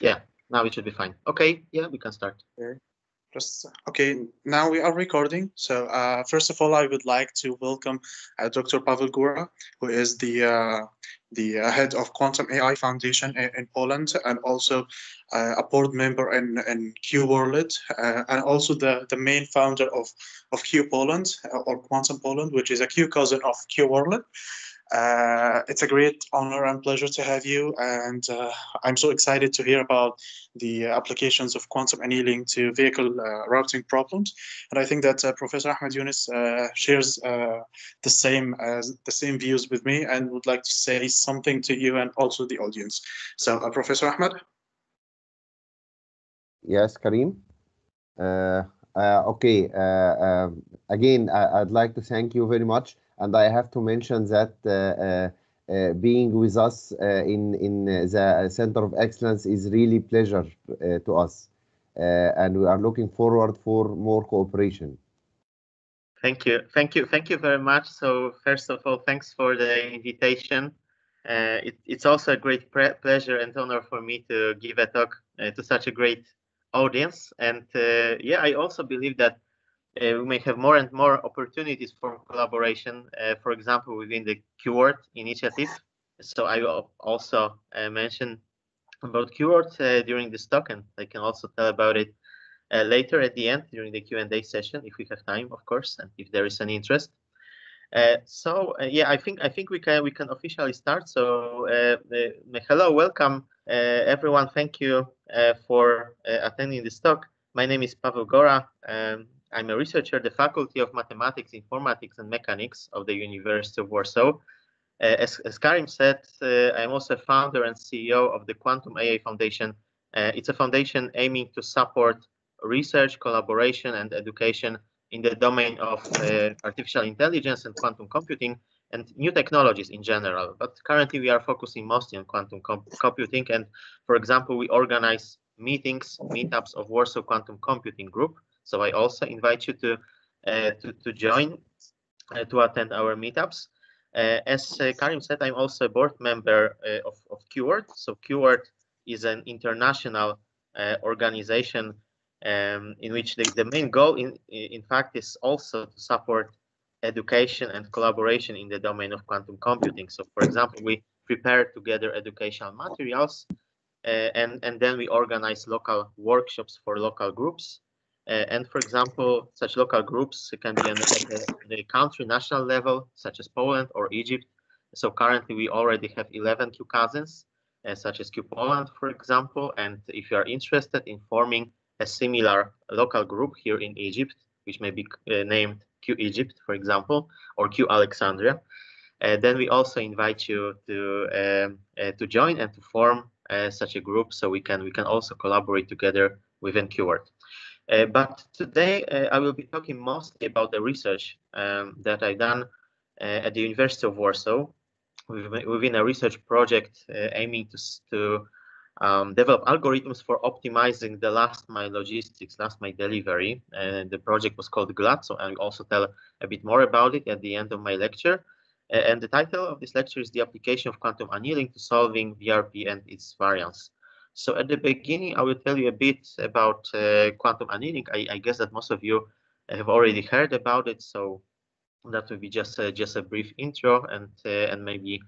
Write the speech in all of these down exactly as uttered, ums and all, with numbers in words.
Yeah, now it should be fine. Okay, yeah, we can start. Okay. Just, okay, now we are recording. So uh, first of all, I would like to welcome uh, Doctor Paweł Gora, who is the uh, the uh, head of Quantum A I Foundation in, in Poland, and also uh, a board member in, in QWorld, uh, and also the, the main founder of, of QPoland, or Quantum Poland, which is a Q cousin of QWorld. Uh, it's a great honor and pleasure to have you, and uh, I'm so excited to hear about the applications of quantum annealing to vehicle uh, routing problems. And I think that uh, Professor Ahmed Younes uh, shares uh, the same uh, the same views with me, and would like to say something to you and also the audience. So, uh, Professor Ahmed. Yes, Karim. Uh, uh, okay. Uh, uh, again, I I'd like to thank you very much. And I have to mention that uh, uh, being with us uh, in, in the Center of Excellence is really a pleasure uh, to us. Uh, and we are looking forward for more cooperation. Thank you. Thank you. Thank you very much. So first of all, thanks for the invitation. Uh, it, it's also a great pleasure and honor for me to give a talk uh, to such a great audience. And uh, yeah, I also believe that Uh, we may have more and more opportunities for collaboration, uh, for example, within the QWord initiative. So I will also uh, mention about QWord uh, during this talk, and I can also tell about it uh, later at the end during the Q and A session, if we have time, of course, and if there is any interest. Uh, so uh, yeah, I think I think we can we can officially start. So uh, uh, hello, welcome uh, everyone. Thank you uh, for uh, attending this talk. My name is Paweł Gora. Um, I'm a researcher at the Faculty of Mathematics, Informatics and Mechanics of the University of Warsaw. Uh, as, as Karim said, uh, I'm also a founder and C E O of the Quantum A I Foundation. Uh, it's a foundation aiming to support research, collaboration and education in the domain of uh, artificial intelligence and quantum computing and new technologies in general. But currently we are focusing mostly on quantum com computing. And for example, we organize meetings, meetups of Warsaw Quantum Computing Group. So I also invite you to uh, to, to join, uh, to attend our meetups. Uh, as uh, Karim said, I'm also a board member uh, of, of QWord. So QWord is an international uh, organization um, in which the, the main goal, in, in fact, is also to support education and collaboration in the domain of quantum computing. So, for example, we prepare together educational materials uh, and, and then we organize local workshops for local groups. Uh, and for example, such local groups can be on the, on the country national level, such as Poland or Egypt. So currently we already have eleven Q cousins, uh, such as QPoland, for example. And if you are interested in forming a similar local group here in Egypt, which may be uh, named QEgypt, for example, or QAlexandria, uh, then we also invite you to um, uh, to join and to form uh, such a group, so we can we can also collaborate together within QWord. Uh, but today uh, I will be talking mostly about the research um, that I've done uh, at the University of Warsaw within a research project uh, aiming to, to um, develop algorithms for optimizing the last mile logistics, last mile delivery. And the project was called GLAT, so I'll also tell a bit more about it at the end of my lecture. Uh, and the title of this lecture is the application of quantum annealing to solving V R P and its variants. So at the beginning, I will tell you a bit about uh, quantum annealing. I, I guess that most of you have already heard about it, so that will be just uh, just a brief intro, and uh, and maybe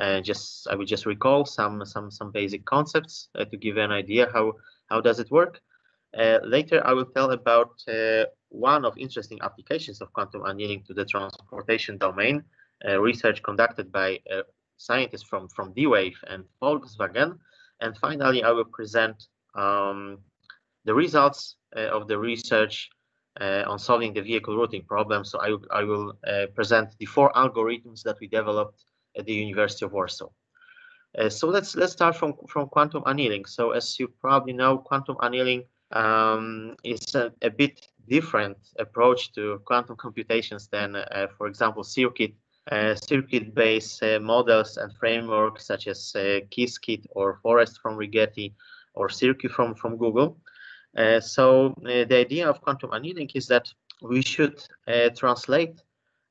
uh, just I will just recall some some some basic concepts uh, to give you an idea how how does it work. Uh, later, I will tell about uh, one of interesting applications of quantum annealing to the transportation domain, uh, research conducted by uh, scientists from from D-Wave and Volkswagen. And finally, I will present um, the results uh, of the research uh, on solving the vehicle routing problem. So I, I will uh, present the four algorithms that we developed at the University of Warsaw. Uh, so let's let's start from from quantum annealing. So as you probably know, quantum annealing um, is a, a bit different approach to quantum computations than, uh, for example, circuit. Uh, circuit-based uh, models and frameworks such as uh, Qiskit or Forest from Rigetti or Cirq from, from Google. Uh, so uh, the idea of quantum annealing is that we should uh, translate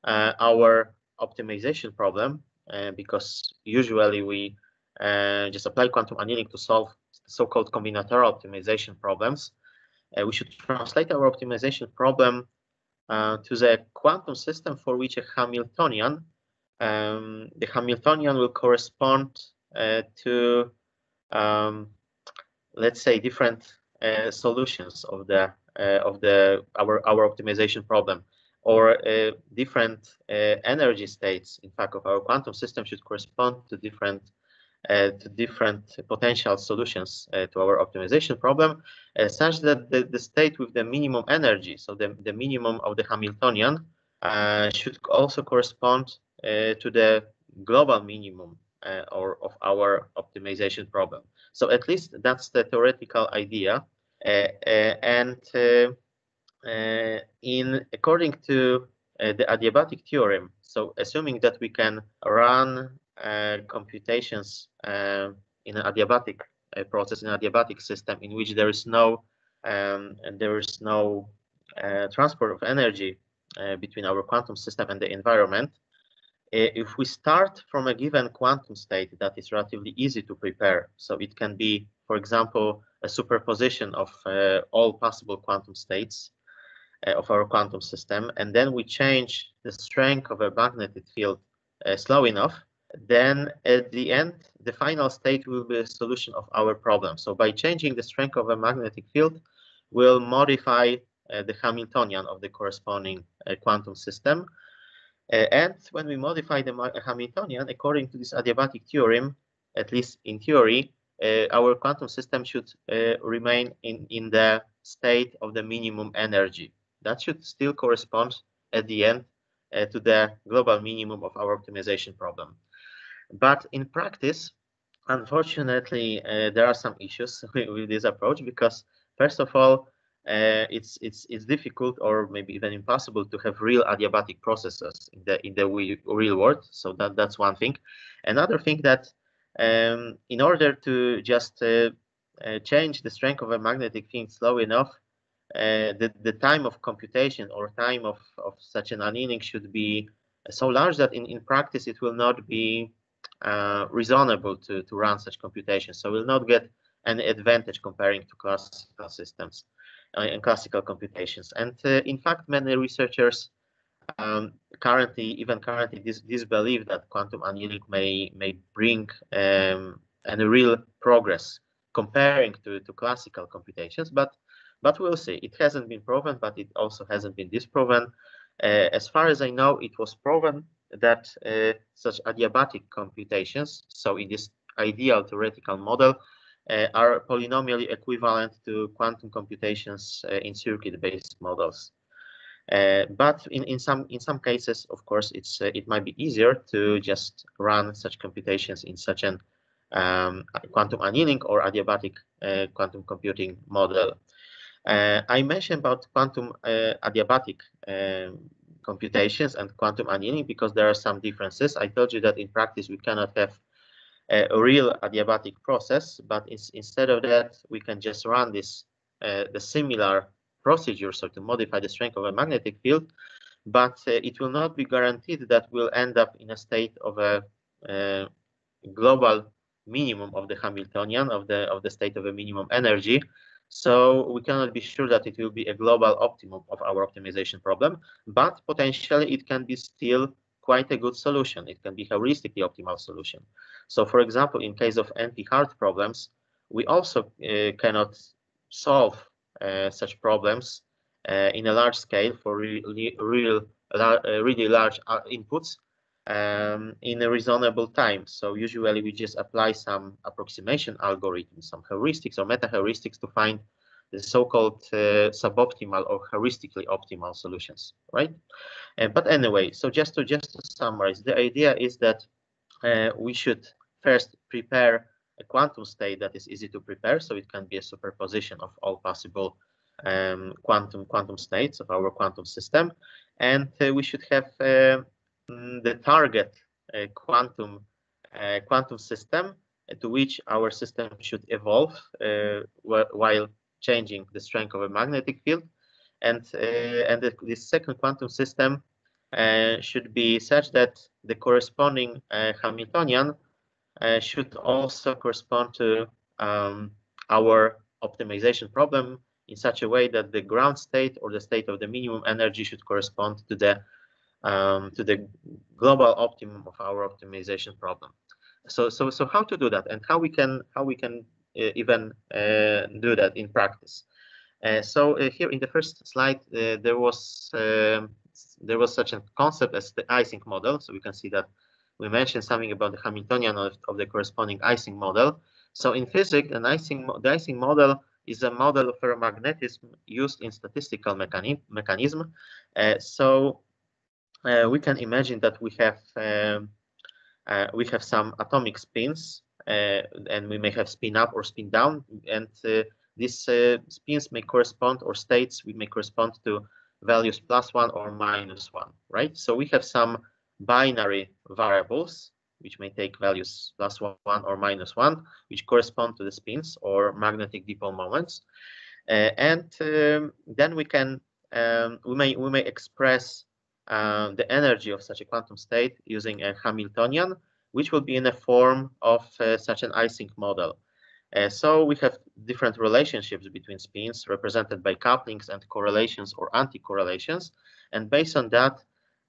uh, our optimization problem, uh, because usually we uh, just apply quantum annealing to solve so-called combinatorial optimization problems. Uh, we should translate our optimization problem uh, to the quantum system for which a Hamiltonian, um, the Hamiltonian will correspond uh, to, um, let's say, different uh, solutions of the uh, of the our our optimization problem, or uh, different uh, energy states. In fact, of our quantum system should correspond to different. Uh, to different potential solutions uh, to our optimization problem, uh, such that the, the state with the minimum energy, so the, the minimum of the Hamiltonian, uh, should also correspond uh, to the global minimum uh, or of our optimization problem. So at least that's the theoretical idea. Uh, uh, and uh, uh, in according to uh, the adiabatic theorem, so assuming that we can run Uh, computations uh, in an adiabatic uh, process, in an adiabatic system in which there is no um, and there is no uh, transfer of energy uh, between our quantum system and the environment. Uh, if we start from a given quantum state that is relatively easy to prepare, so it can be, for example, a superposition of uh, all possible quantum states uh, of our quantum system, and then we change the strength of a magnetic field uh, slow enough, then at the end, the final state will be a solution of our problem. So by changing the strength of a magnetic field, we'll modify uh, the Hamiltonian of the corresponding uh, quantum system. Uh, and when we modify the Ma Hamiltonian, according to this adiabatic theorem, at least in theory, uh, our quantum system should uh, remain in, in the state of the minimum energy. That should still correspond at the end uh, to the global minimum of our optimization problem. But in practice, unfortunately, uh, there are some issues with, with this approach, because first of all, uh, it's it's it's difficult or maybe even impossible to have real adiabatic processes in the in the real world. So that that's one thing. Another thing that um, in order to just uh, uh, change the strength of a magnetic field slow enough, uh, the the time of computation or time of of such an annealing should be so large that in in practice it will not be Uh, reasonable to, to run such computations. So we'll not get any advantage comparing to classical systems uh, and classical computations. And uh, in fact, many researchers um, currently, even currently, dis disbelieve that quantum annealing may, may bring um, any real progress comparing to, to classical computations. But, but we'll see. It hasn't been proven, but it also hasn't been disproven. Uh, as far as I know, it was proven that uh, such adiabatic computations, so in this ideal theoretical model, uh, are polynomially equivalent to quantum computations uh, in circuit-based models. Uh, but in, in some in some cases, of course, it's uh, it might be easier to just run such computations in such an um, quantum annealing or adiabatic uh, quantum computing model. Uh, I mentioned about quantum uh, adiabatic um, computations and quantum annealing because there are some differences. I told you that in practice we cannot have uh, a real adiabatic process, but it's, instead of that we can just run this uh, the similar procedure, so to modify the strength of a magnetic field, but uh, it will not be guaranteed that we'll end up in a state of a uh, global minimum of the Hamiltonian of the of the state of a minimum energy. So we cannot be sure that it will be a global optimum of our optimization problem, but potentially it can be still quite a good solution. It can be heuristically optimal solution. So for example, in case of anti-hard problems, we also uh, cannot solve uh, such problems uh, in a large scale for really, real, lar uh, really large inputs um, in a reasonable time. So usually we just apply some approximation algorithms, some heuristics or meta-heuristics to find the so-called uh, suboptimal or heuristically optimal solutions, right? Uh, but anyway, so just to just to summarize, the idea is that uh, we should first prepare a quantum state that is easy to prepare, so it can be a superposition of all possible um, quantum quantum states of our quantum system, and uh, we should have uh, the target uh, quantum uh, quantum system to which our system should evolve uh, while changing the strength of a magnetic field, and uh, and the, this second quantum system uh, should be such that the corresponding uh, Hamiltonian uh, should also correspond to um, our optimization problem in such a way that the ground state or the state of the minimum energy should correspond to the um, to the global optimum of our optimization problem. So so so how to do that and how we can how we can uh, even uh, do that in practice. Uh, so uh, here in the first slide uh, there was uh, there was such a concept as the Ising model. So we can see that we mentioned something about the Hamiltonian of, of the corresponding Ising model. So in physics, an Ising the Ising model is a model of ferromagnetism used in statistical mechani mechanism. Uh, so uh, we can imagine that we have um, uh, we have some atomic spins, uh, and we may have spin up or spin down, and uh, these uh, spins may correspond, or states we may correspond to values plus one or minus one, right? So we have some binary variables which may take values plus one or minus one, which correspond to the spins or magnetic dipole moments, uh, and um, then we can um, we may we may express uh, the energy of such a quantum state using a Hamiltonian, which will be in the form of uh, such an Ising model. Uh, so we have different relationships between spins represented by couplings and correlations or anti-correlations, and based on that,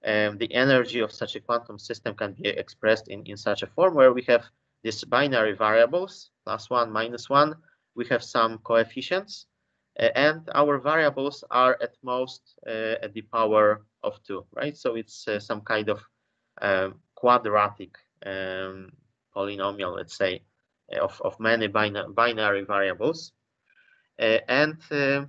um, the energy of such a quantum system can be expressed in, in such a form where we have these binary variables, plus one, minus one, we have some coefficients, uh, and our variables are at most uh, at the power of two, right? So it's uh, some kind of um, quadratic um, polynomial, let's say, Of, of many bina binary variables, uh, and uh,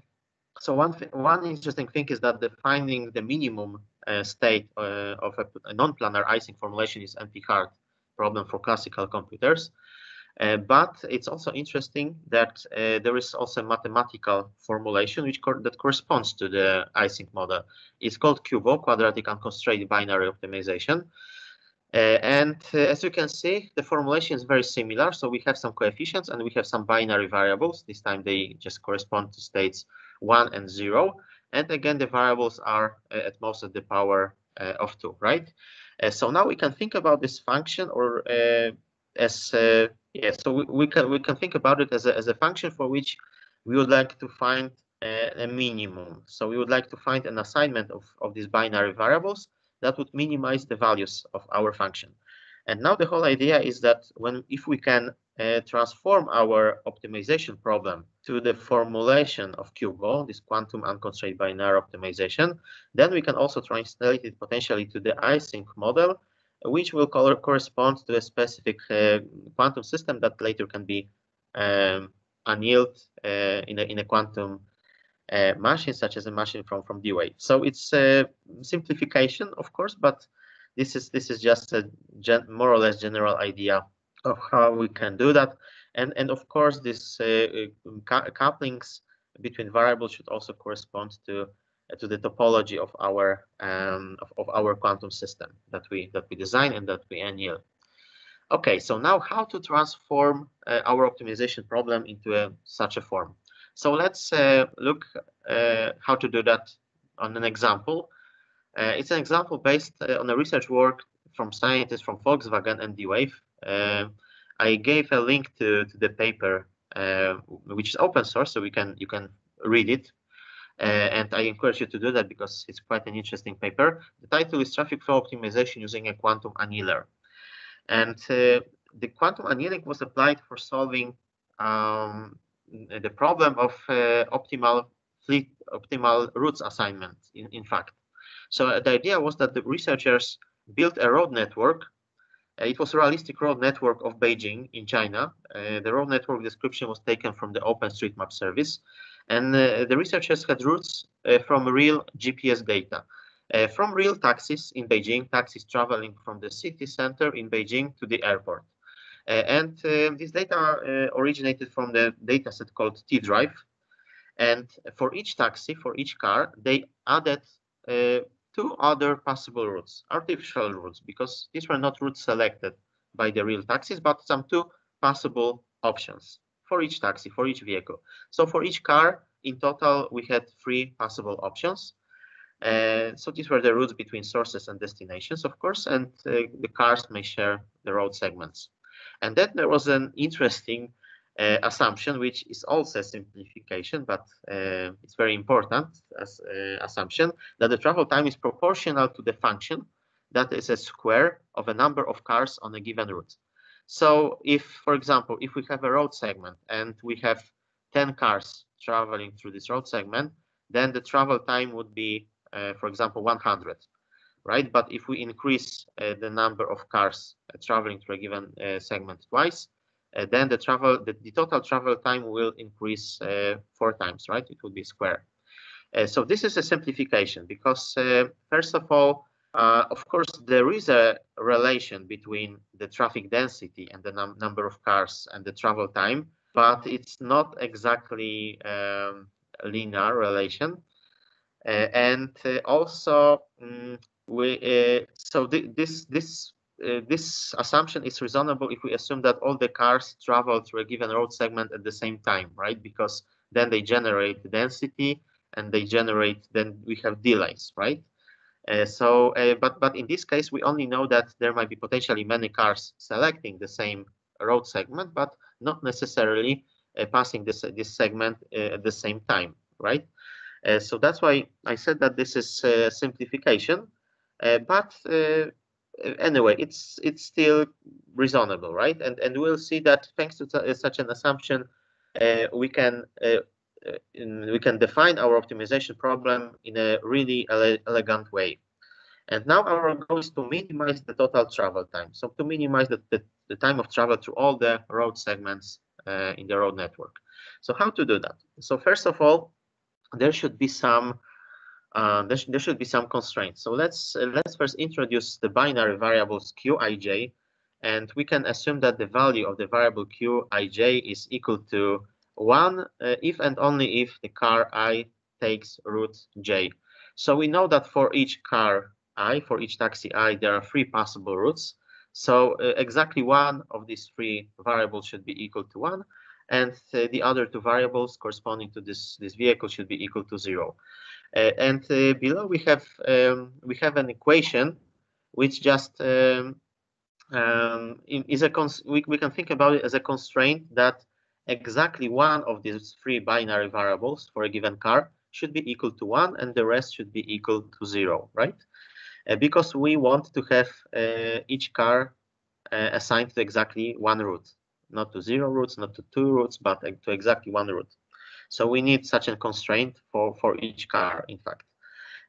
so one one interesting thing is that defining the minimum uh, state uh, of a, a non-planar Ising formulation is an N P hard problem for classical computers. Uh, but it's also interesting that uh, there is also a mathematical formulation which co that corresponds to the Ising model. It's called QUBO, quadratic unconstrained binary optimization. Uh, and uh, as you can see, the formulation is very similar. So we have some coefficients and we have some binary variables. This time they just correspond to states one and zero. And again, the variables are uh, at most at the power uh, of two, right? Uh, so now we can think about this function or uh, as, uh, yeah, so we, we, can, we can think about it as a, as a function for which we would like to find uh, a minimum. So we would like to find an assignment of, of these binary variables that would minimize the values of our function. And now the whole idea is that when if we can uh, transform our optimization problem to the formulation of QUBO, this quantum unconstrained binary optimization, then we can also translate it potentially to the Ising model, which will color correspond to a specific uh, quantum system that later can be um, annealed uh, in, a, in a quantum Uh, machines such as a machine from from D-Wave. So it's a simplification, of course, but this is this is just a gen more or less general idea of how we can do that. And and of course, this uh, couplings between variables should also correspond to uh, to the topology of our um, of, of our quantum system that we that we design and that we anneal. Okay, so now how to transform uh, our optimization problem into a, such a form. So let's uh, look uh, how to do that on an example. Uh, it's an example based uh, on a research work from scientists from Volkswagen and D-Wave. Uh, I gave a link to, to the paper, uh, which is open source, so we can you can read it. Uh, and I encourage you to do that because it's quite an interesting paper. The title is Traffic Flow Optimization Using a Quantum Annealer. And uh, the quantum annealing was applied for solving um, the problem of uh, optimal fleet, optimal routes assignment, in, in fact. So the idea was that the researchers built a road network. Uh, it was a realistic road network of Beijing in China. Uh, the road network description was taken from the OpenStreetMap service. And uh, the researchers had routes uh, from real G P S data. Uh, from real taxis in Beijing, taxis traveling from the city center in Beijing to the airport. Uh, and uh, this data uh, originated from the dataset called T-Drive. And for each taxi, for each car, they added uh, two other possible routes, artificial routes, because these were not routes selected by the real taxis, but some two possible options for each taxi, for each vehicle. So for each car, in total, we had three possible options. Uh, so these were the routes between sources and destinations, of course, and uh, the cars may share the road segments. And then there was an interesting uh, assumption, which is also a simplification, but uh, it's very important as uh, assumption that the travel time is proportional to the function that is a square of a number of cars on a given route. So if, for example, if we have a road segment and we have ten cars traveling through this road segment, then the travel time would be, uh, for example, one hundred, right? But if we increase uh, the number of cars uh, traveling through a given uh, segment twice, uh, then the travel, the, the total travel time will increase uh, four times, right? It would be square. Uh, so this is a simplification because, uh, first of all, uh, of course, there is a relation between the traffic density and the num number of cars and the travel time, but it's not exactly um, linear relation, uh, and uh, also um, we uh, so th this this uh, this assumption is reasonable if we assume that all the cars travel through a given road segment at the same time, right? Because then they generate density and they generate, then we have delays, right? Uh, so uh, but but in this case we only know that there might be potentially many cars selecting the same road segment, but not necessarily Uh, passing this uh, this segment uh, at the same time, right? Uh, so that's why I said that this is uh, simplification, uh, but uh, anyway, it's it's still reasonable, right? And and we'll see that thanks to uh, such an assumption, uh, we can uh, uh, in, we can define our optimization problem in a really ele elegant way. And now our goal is to minimize the total travel time. So to minimize the the, the time of travel through all the road segments Uh, in the road network. So how to do that? So first of all, there should be some uh, there, sh there should be some constraints. So let's uh, let's first introduce the binary variables Q I J, and we can assume that the value of the variable Q I J is equal to one uh, if and only if the car I takes route J. So we know that for each car I, for each taxi I, there are three possible routes. So uh, exactly one of these three variables should be equal to one, and uh, the other two variables corresponding to this this vehicle should be equal to zero. Uh, and uh, below we have um, we have an equation which just um, um, is a cons we we can think about it as a constraint that exactly one of these three binary variables for a given car should be equal to one, and the rest should be equal to zero, right? Uh, because we want to have uh, each car uh, assigned to exactly one route, not to zero routes, not to two routes, but uh, to exactly one route. So we need such a constraint for, for each car, in fact.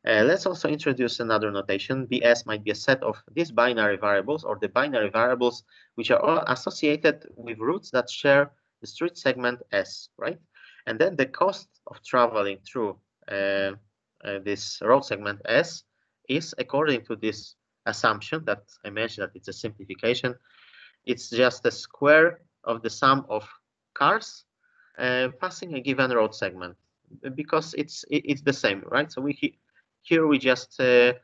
Uh, let's also introduce another notation. B S might be a set of these binary variables or the binary variables which are all associated with routes that share the street segment S, right? And then the cost of traveling through uh, uh, this road segment S is, according to this assumption that I mentioned, that it's a simplification, it's just a square of the sum of cars uh, passing a given road segment, because it's it's the same, right? So we here we just uh,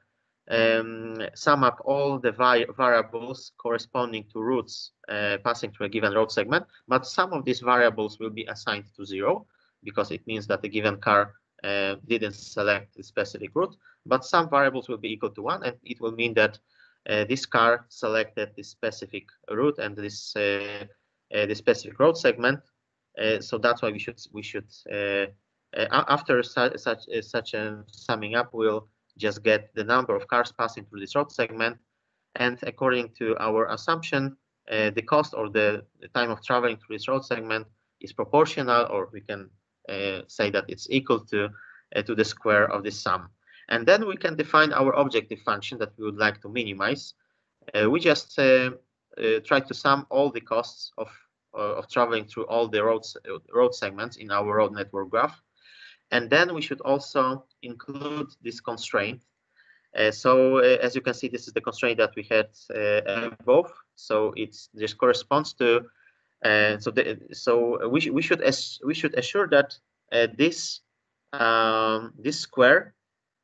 um, sum up all the vi variables corresponding to routes uh, passing through a given road segment, but some of these variables will be assigned to zero because it means that a given car Uh, didn't select a specific route, but some variables will be equal to one, and it will mean that uh, this car selected this specific route and this uh, uh, this specific road segment. Uh, so that's why we should we should uh, uh, after su such uh, such a summing up, we'll just get the number of cars passing through this road segment, and according to our assumption, uh, the cost or the, the time of traveling through this road segment is proportional, or we can Uh, say that it's equal to uh, to the square of this sum. And then we can define our objective function that we would like to minimize. Uh, we just uh, uh, try to sum all the costs of uh, of traveling through all the roads uh, road segments in our road network graph, and then we should also include this constraint. Uh, so uh, as you can see, this is the constraint that we had uh, above, so it's this corresponds to Uh, so, the, so we sh we should as we should assure that uh, this um, this square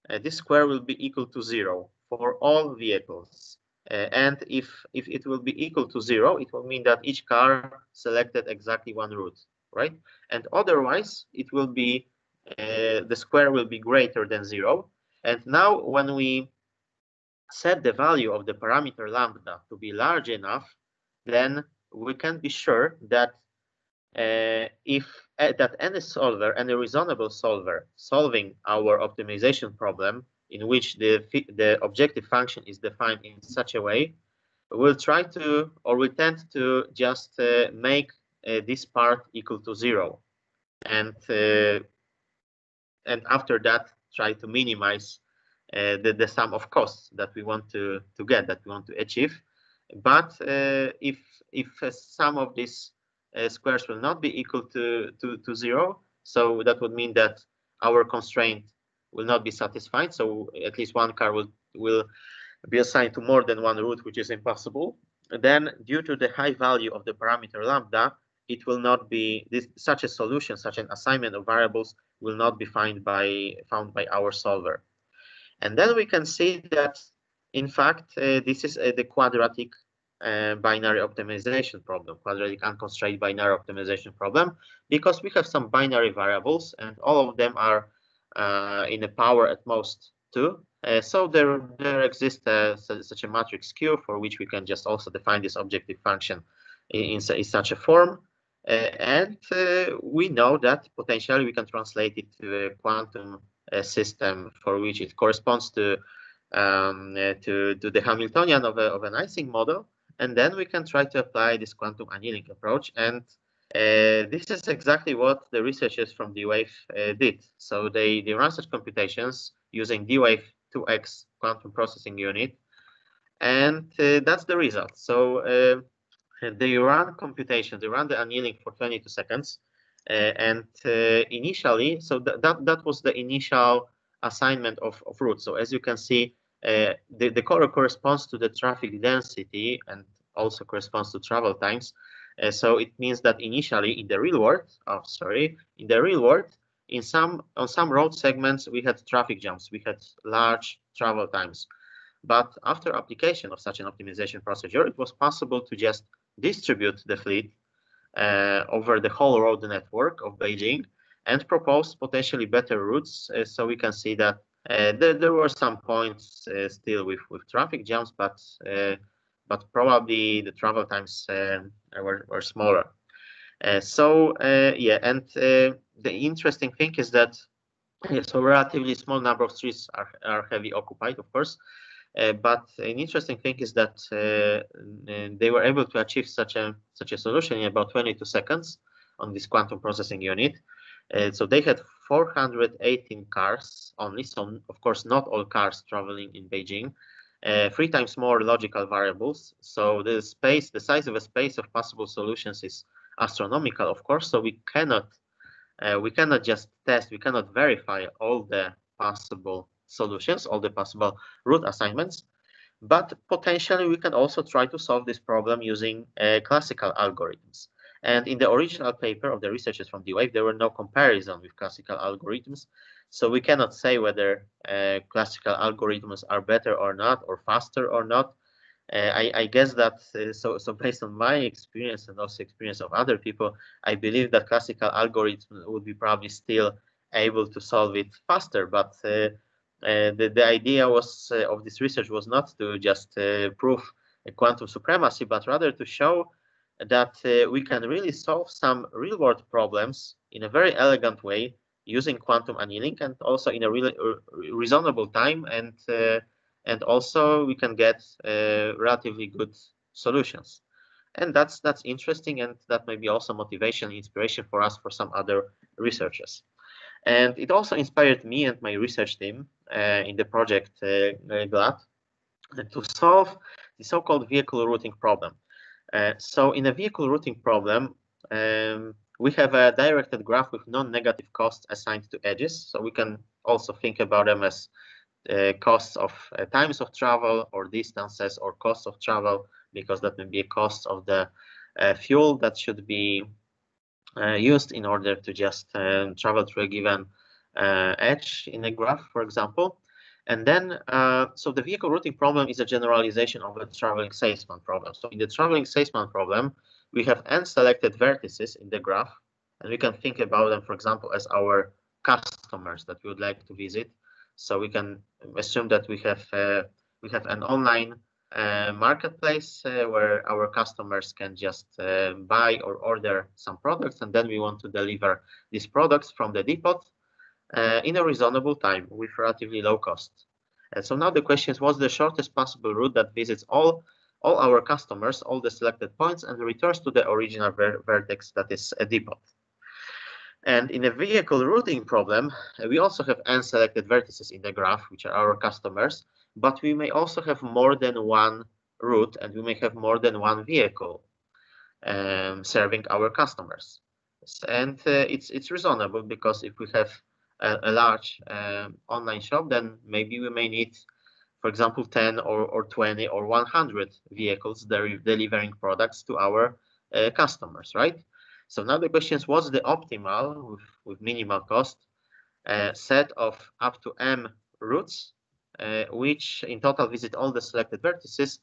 uh, this square will be equal to zero for all vehicles, uh, and if if it will be equal to zero, it will mean that each car selected exactly one route, right? And otherwise, it will be uh, the square will be greater than zero. And now, when we set the value of the parameter lambda to be large enough, then we can be sure that uh, if uh, that any solver, any reasonable solver solving our optimization problem in which the, the objective function is defined in such a way, will try to, or will tend to just uh, make uh, this part equal to zero. And, uh, and after that, try to minimize uh, the, the sum of costs that we want to, to get, that we want to achieve. But uh, if, if uh, some of these uh, squares will not be equal to, to, to zero, so that would mean that our constraint will not be satisfied. So at least one car will, will be assigned to more than one route, which is impossible. Then due to the high value of the parameter lambda, it will not be this, such a solution, such an assignment of variables will not be found by, found by our solver. And then we can see that, in fact, uh, this is uh, the quadratic uh, binary optimization problem, quadratic unconstrained binary optimization problem, because we have some binary variables and all of them are uh, in a power at most two. Uh, so there, there exists uh, such a matrix Q for which we can just also define this objective function in, in, in such a form. Uh, and uh, we know that potentially we can translate it to a quantum uh, system for which it corresponds to um, uh, to, to the Hamiltonian of, a, of an Ising model. And then we can try to apply this quantum annealing approach. And uh, this is exactly what the researchers from D-Wave uh, did. So they, they ran such computations using D-Wave two X quantum processing unit. And uh, that's the result. So uh, they run computation, they run the annealing for twenty-two seconds. Uh, and uh, initially, so th that, that was the initial assignment of, of routes. So as you can see, uh, the, the color corresponds to the traffic density and also corresponds to travel times. Uh, so it means that initially in the real world, oh, sorry, in the real world, in some on some road segments, we had traffic jumps, we had large travel times. But after application of such an optimization procedure, it was possible to just distribute the fleet uh, over the whole road network of Beijing and propose potentially better routes. Uh, so we can see that uh, there, there were some points uh, still with, with traffic jams, but uh, but probably the travel times uh, were, were smaller. Uh, so uh, yeah, and uh, the interesting thing is that yeah, so relatively small number of streets are, are heavily occupied, of course. Uh, but an interesting thing is that uh, they were able to achieve such a such a solution in about twenty-two seconds on this quantum processing unit. Uh, so they had four hundred eighteen cars only. So of course, not all cars traveling in Beijing. Uh, three times more logical variables. So the space, the size of a space of possible solutions is astronomical, of course. So we cannot uh, we cannot just test. We cannot verify all the possible solutions, all the possible route assignments, but potentially we can also try to solve this problem using uh, classical algorithms. And in the original paper of the researchers from D-Wave, there were no comparison with classical algorithms, so we cannot say whether uh, classical algorithms are better or not, or faster or not. Uh, I, I guess that uh, so so based on my experience and also experience of other people, I believe that classical algorithms would be probably still able to solve it faster, but. Uh, Uh, the, the idea was uh, of this research was not to just uh, prove a quantum supremacy, but rather to show that uh, we can really solve some real-world problems in a very elegant way using quantum annealing, and also in a really uh, reasonable time, and uh, and also we can get uh, relatively good solutions. And that's that's interesting, and that may be also motivation, inspiration for us for some other researchers. And it also inspired me and my research team uh, in the project uh, GLAT to solve the so-called vehicle routing problem. Uh, so in a vehicle routing problem, um, we have a directed graph with non-negative costs assigned to edges. So we can also think about them as uh, costs of uh, times of travel or distances or costs of travel, because that may be a cost of the uh, fuel that should be Uh, used in order to just um, travel through a given uh, edge in a graph, for example. And then, uh, so the vehicle routing problem is a generalization of the traveling salesman problem. So in the traveling salesman problem, we have n selected vertices in the graph, and we can think about them, for example, as our customers that we would like to visit. So we can assume that we have uh, we have an online uh, marketplace uh, where our customers can just uh, buy or order some products, and then we want to deliver these products from the depot uh, in a reasonable time with relatively low cost. And so now the question is, what's the shortest possible route that visits all all our customers, all the selected points, and returns to the original ver vertex that is a depot. And in a vehicle routing problem, we also have n selected vertices in the graph, which are our customers, but we may also have more than one route, and we may have more than one vehicle um, serving our customers. And uh, it's, it's reasonable, because if we have a, a large um, online shop, then maybe we may need, for example, ten or, or twenty or one hundred vehicles delivering products to our uh, customers, right? So now the question is, what's the optimal, with, with minimal cost, uh, set of up to m routes, uh, which in total visit all the selected vertices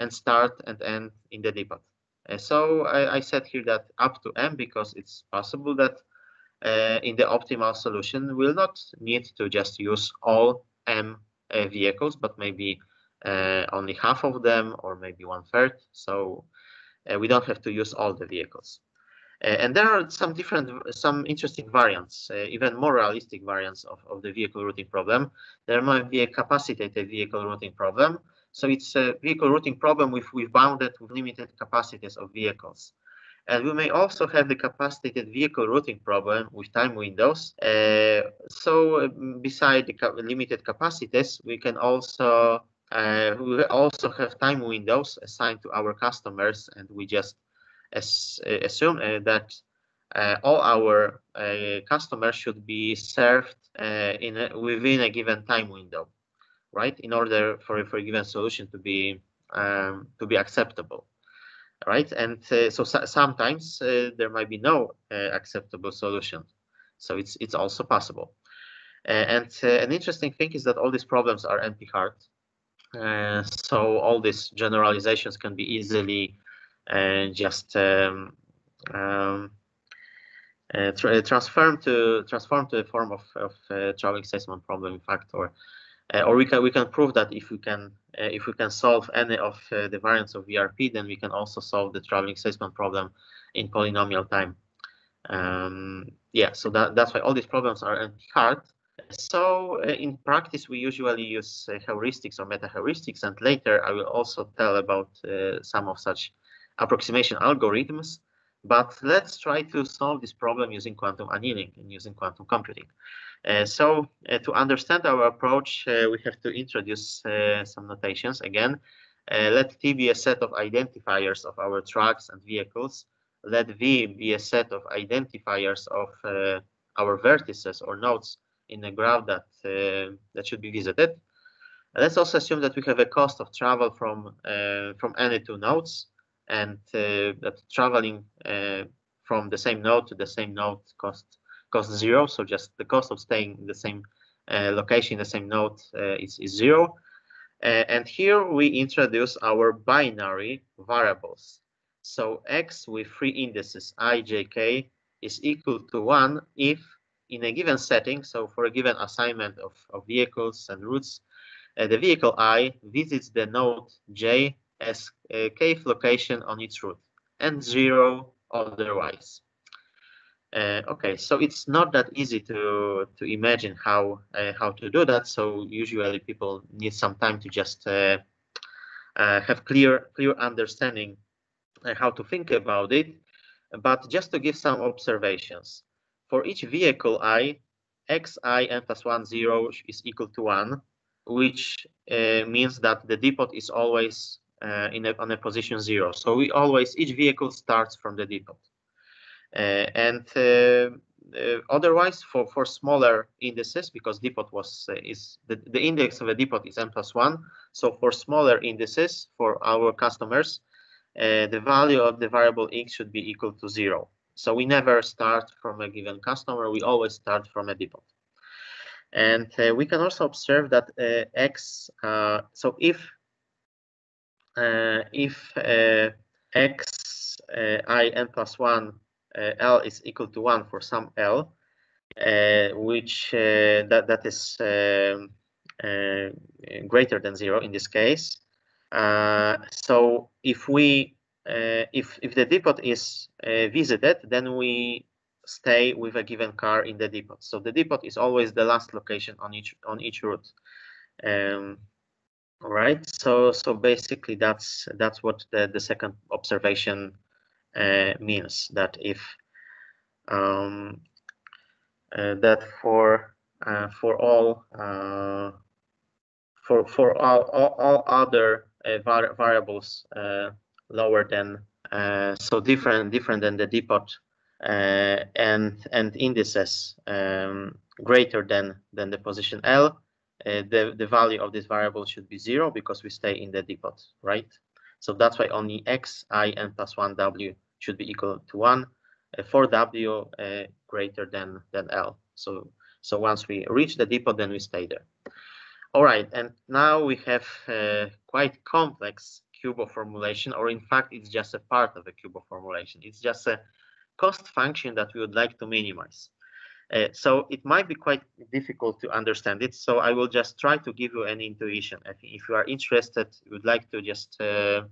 and start and end in the depot. Uh, so I, I said here that up to m, because it's possible that uh, in the optimal solution, we'll not need to just use all m uh, vehicles, but maybe uh, only half of them, or maybe one third. So uh, we don't have to use all the vehicles. Uh, and there are some different, some interesting variants, uh, even more realistic variants of, of the vehicle routing problem. There might be a capacitated vehicle routing problem. So it's a vehicle routing problem with, with bounded, with limited capacities of vehicles. And we may also have the capacitated vehicle routing problem with time windows. Uh, so beside the ca limited capacities, we can also, uh, we also have time windows assigned to our customers, and we just As, uh, assume uh, that uh, all our uh, customers should be served uh, in a, within a given time window, right? In order for, for a given solution to be um, to be acceptable, right? And uh, so, so sometimes uh, there might be no uh, acceptable solution, so it's it's also possible. Uh, and uh, an interesting thing is that all these problems are N P hard, uh, so all these generalizations can be easily and just um, um, uh, tra transform to transform to a form of, of uh, traveling salesman problem, in fact, or uh, or we can we can prove that if we can uh, if we can solve any of uh, the variants of V R P, then we can also solve the traveling salesman problem in polynomial time. Um, yeah, so that that's why all these problems are hard. So uh, in practice, we usually use uh, heuristics or meta heuristics, and later I will also tell about uh, some of such approximation algorithms, but let's try to solve this problem using quantum annealing and using quantum computing. Uh, so uh, to understand our approach, uh, we have to introduce uh, some notations again. Uh, let T be a set of identifiers of our trucks and vehicles. Let V be a set of identifiers of uh, our vertices or nodes in the graph that uh, that should be visited. And let's also assume that we have a cost of travel from uh, from any two nodes, and uh, that traveling uh, from the same node to the same node cost cost zero. So just the cost of staying in the same uh, location, the same node, uh, is, is zero. Uh, and here we introduce our binary variables. So X with three indices I, J, K is equal to one if in a given setting, so for a given assignment of, of vehicles and routes, uh, the vehicle I visits the node J as a kth location on its route, and zero otherwise. Uh, okay, so it's not that easy to to imagine how uh, how to do that. So usually people need some time to just uh, uh, have clear clear understanding uh, how to think about it. But just to give some observations, for each vehicle I, X I n plus one zero is equal to one, which uh, means that the depot is always Uh, in a, on a position zero. So we always, each vehicle starts from the depot. Uh, and uh, uh, otherwise, for, for smaller indices, because depot was, uh, is, the, the index of a depot is n plus one. So for smaller indices, for our customers, uh, the value of the variable X should be equal to zero. So we never start from a given customer, we always start from a depot. And uh, we can also observe that uh, X, uh, so if Uh, if uh, X uh, I n plus one uh, L is equal to one for some L, uh, which uh, that that is um, uh, greater than zero in this case, Uh, so if we uh, if if the depot is uh, visited, then we stay with a given car in the depot. So the depot is always the last location on each on each route. Um, all right. So so basically that's that's what the the second observation uh, means, that if um, uh, that for uh, for all uh, for for all all, all other uh, var variables uh, lower than uh, so different different than the depot. Uh, and and indices um, greater than than the position L, uh, the the value of this variable should be zero, because we stay in the depot, right? So that's why only X, I, and plus one W should be equal to one, uh, for W uh, greater than than L. So so once we reach the depot, then we stay there. All right, and now we have uh, quite complex QUBO formulation, or in fact, it's just a part of the QUBO formulation. It's just a cost function that we would like to minimize. Uh, so it might be quite difficult to understand it. So I will just try to give you an intuition. If, if you are interested, you would like to just uh,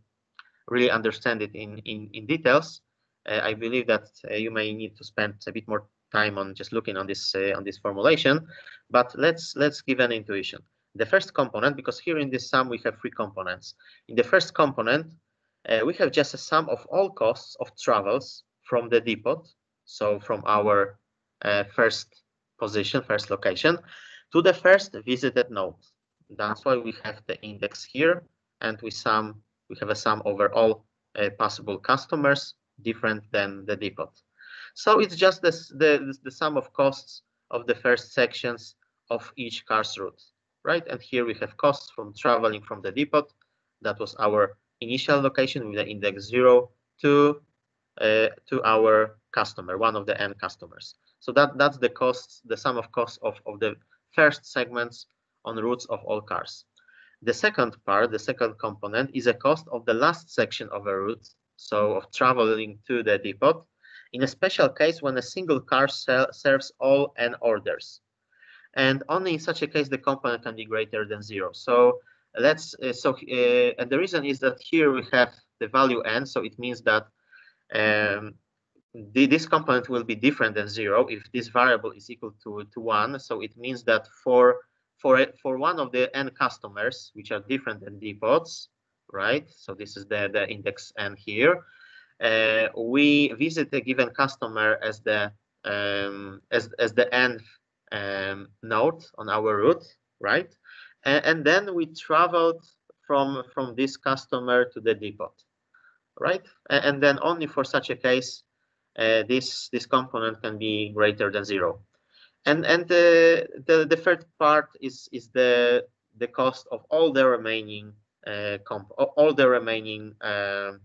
really understand it in, in, in details, uh, I believe that uh, you may need to spend a bit more time on just looking on this uh, on this formulation. But let's let's give an intuition. The first component, because here in this sum we have three components. In the first component, uh, we have just a sum of all costs of travels from the depot, so from our uh, first position, first location, to the first visited node. That's why we have the index here, and we sum. We have a sum over all uh, possible customers, different than the depot. So it's just this, the the sum of costs of the first sections of each car's route, right? And here we have costs from traveling from the depot. That was our initial location with the index zero to. Uh, to our customer, one of the end customers. So that that's the costs, the sum of costs of, of the first segments on routes of all cars. The second part, the second component, is a cost of the last section of a route, so of traveling to the depot, in a special case when a single car serves all N orders. And only in such a case the component can be greater than zero. So let's uh, so uh, and the reason is that here we have the value N, so it means that Um, the, this component will be different than zero if this variable is equal to to one. So it means that for for for one of the n customers, which are different than depots, right? So this is the the index n here. Uh, we visit a given customer as the um, as as the nth um, node on our route, right? And, and then we traveled from from this customer to the depot. Right, and then only for such a case, uh, this this component can be greater than zero, and and the the, the third part is is the the cost of all the remaining uh, comp all the remaining uh,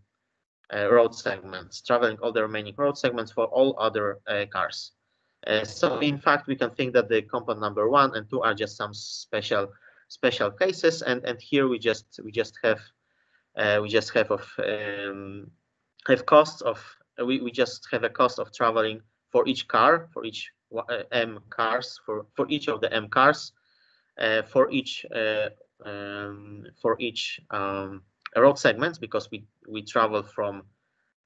uh, road segments, traveling all the remaining road segments for all other uh, cars. Uh, so in fact, we can think that the component number one and two are just some special special cases, and and here we just we just have. Uh, we just have of um, have costs of we we just have a cost of traveling for each car, for each uh, m cars, for for each of the m cars, uh, for each uh, um, for each um, road segments, because we we travel from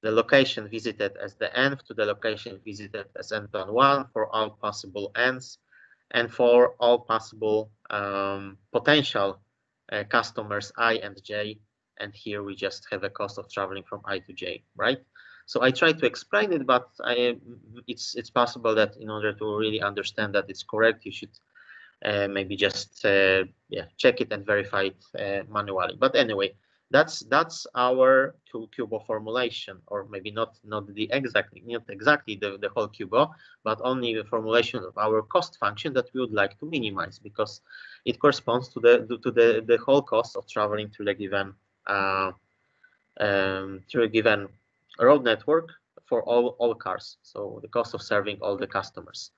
the location visited as the nth to the location visited as n plus one for all possible n's, and for all possible um, potential uh, customers I and j. And here we just have a cost of traveling from I to J, right? So I tried to explain it, but I, it's it's possible that in order to really understand that it's correct, you should uh, maybe just uh, yeah check it and verify it uh, manually. But anyway, that's that's our QUBO formulation, or maybe not not the exactly not exactly the the whole QUBO, but only the formulation of our cost function that we would like to minimize, because it corresponds to the to the the whole cost of traveling through the given. Uh, um, through a given road network for all all cars, so the cost of serving all the customers.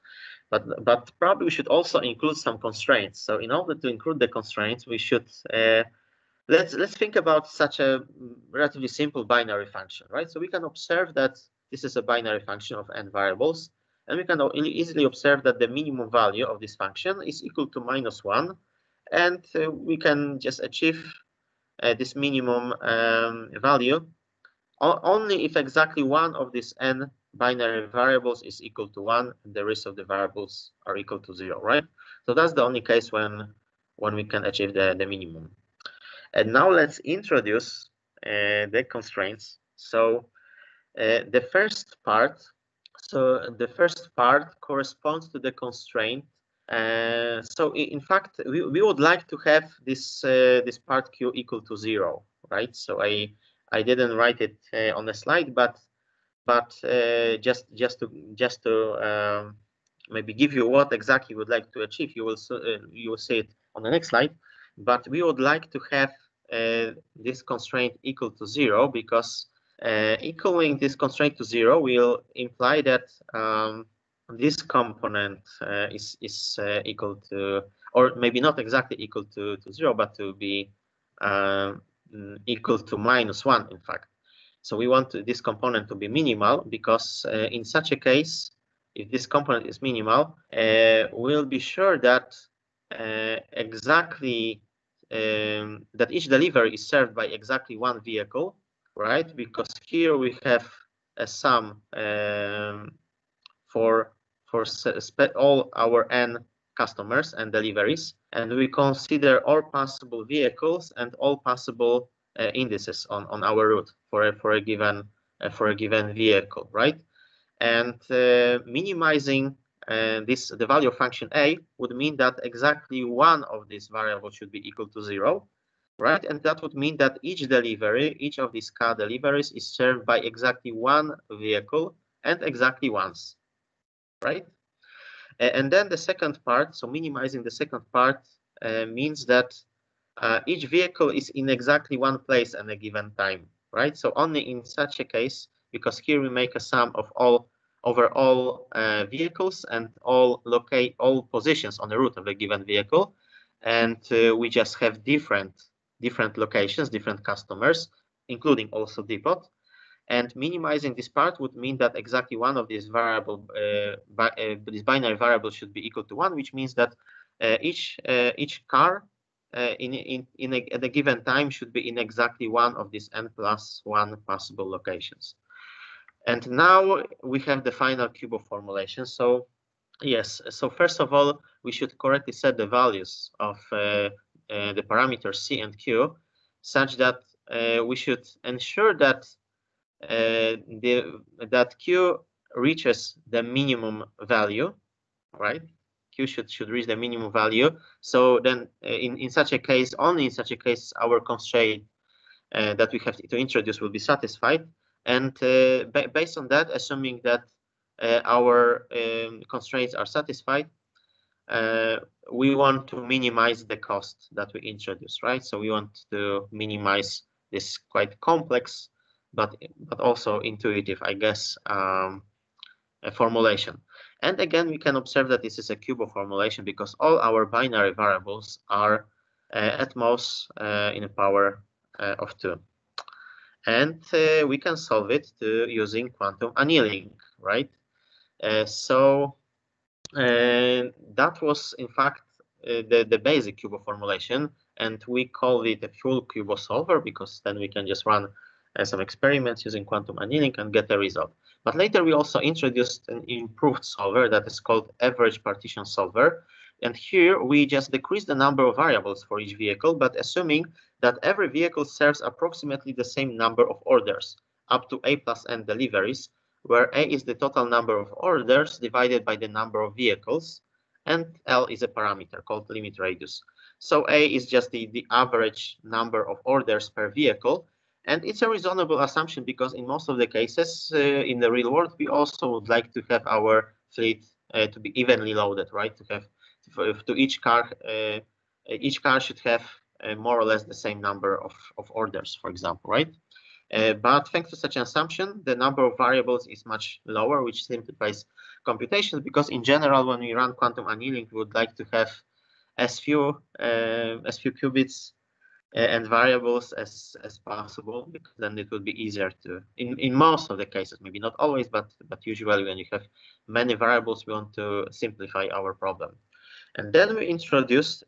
But but probably we should also include some constraints. So in order to include the constraints, we should uh, let's let's think about such a relatively simple binary function, right? So we can observe that this is a binary function of n variables, and we can easily observe that the minimum value of this function is equal to minus one, and uh, we can just achieve uh, this minimum um, value o only if exactly one of these n binary variables is equal to one and the rest of the variables are equal to zero, right? So that's the only case when when we can achieve the, the minimum. And now let's introduce uh, the constraints. So uh, the first part, so the first part corresponds to the constraint. Uh, so in fact, we, we would like to have this uh, this part Q equal to zero, right? So I I didn't write it uh, on the slide, but but uh, just just to just to um, maybe give you what exactly we would like to achieve. You will uh, you will see it on the next slide. But we would like to have uh, this constraint equal to zero, because uh, equaling this constraint to zero will imply that um, this component uh, is is uh, equal to, or maybe not exactly equal to, to zero, but to be uh, equal to minus one, in fact. So we want this component to be minimal, because uh, in such a case, if this component is minimal, uh, we'll be sure that uh, exactly um, that each delivery is served by exactly one vehicle, right? Because here we have a sum um, for for all our n customers and deliveries, and we consider all possible vehicles and all possible uh, indices on on our route for a, for a given uh, for a given vehicle, right? And uh, minimizing uh, this the value of function a would mean that exactly one of these variables should be equal to zero, right? And that would mean that each delivery, each of these car deliveries, is served by exactly one vehicle and exactly once, right? And then the second part, so minimizing the second part uh, means that uh, each vehicle is in exactly one place at a given time, right? So only in such a case, because here we make a sum of all over all uh, vehicles and all locate all positions on the route of a given vehicle, and uh, we just have different different locations, different customers, including also depot. And minimizing this part would mean that exactly one of these variable, uh, bi uh, this binary variable, should be equal to one, which means that uh, each uh, each car uh, in in in a, at a given time should be in exactly one of these n plus one possible locations. And now we have the final QUBO formulation. So yes, so first of all, we should correctly set the values of uh, uh, the parameters c and q, such that uh, we should ensure that. Uh, the, that Q reaches the minimum value, right? Q should should reach the minimum value. So then, in in such a case, only in such a case, our constraint uh, that we have to introduce will be satisfied. And uh, ba based on that, assuming that uh, our um, constraints are satisfied, uh, we want to minimize the cost that we introduce, right? So we want to minimize this quite complex, but but also intuitive, I guess, um, a formulation. And again, we can observe that this is a QUBO formulation, because all our binary variables are uh, at most uh, in a power uh, of two. And uh, we can solve it to using quantum annealing, right? Uh, so uh, that was, in fact, uh, the, the basic QUBO formulation. And we call it a full QUBO solver, because then we can just run and some experiments using quantum annealing and get the result. But later we also introduced an improved solver that is called average partition solver. And here we just decrease the number of variables for each vehicle, but assuming that every vehicle serves approximately the same number of orders, up to A plus N deliveries, where A is the total number of orders divided by the number of vehicles, and L is a parameter called limit radius. So A is just the, the average number of orders per vehicle, and it's a reasonable assumption, because in most of the cases uh, in the real world, we also would like to have our fleet uh, to be evenly loaded, right? To have to, to each car, uh, each car should have uh, more or less the same number of, of orders, for example, right? Uh, but thanks to such an assumption, the number of variables is much lower, which simplifies computations, because in general, when we run quantum annealing, we would like to have as few uh, as few qubits and variables as as possible, because then it would be easier to, in in most of the cases, maybe not always, but but usually when you have many variables, we want to simplify our problem. And then we introduced